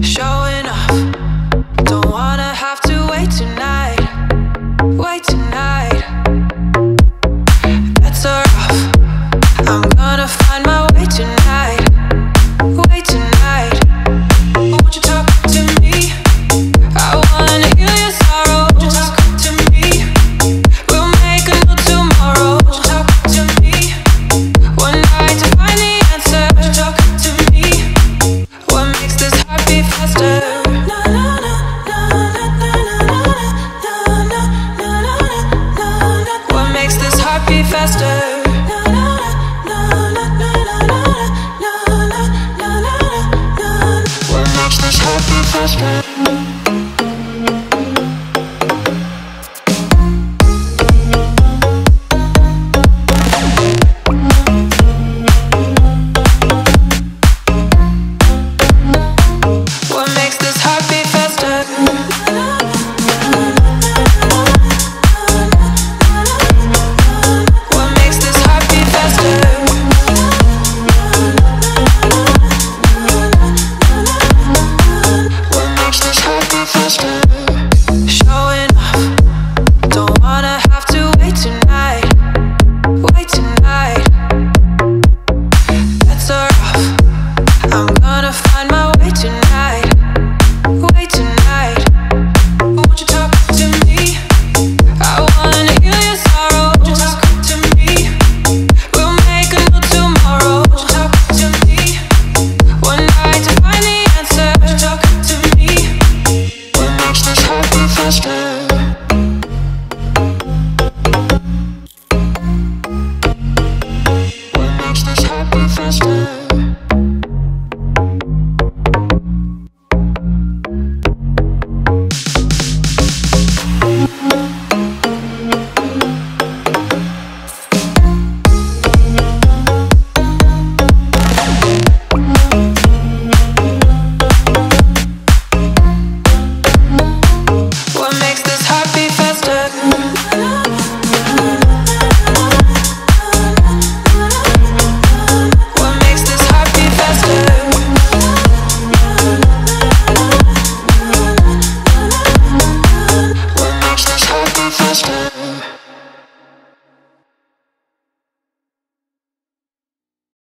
Showing off, don't wanna have to wait tonight. Wait tonight. That's a rough, I'm gonna find my way tonight. Wait tonight. Won't you talk to me? I wanna heal your sorrow. Won't you talk to me? We'll make a new tomorrow. Won't you talk to me? One night to find the answer. Won't you talk to me? What makes this heart beat faster? What makes this happen faster?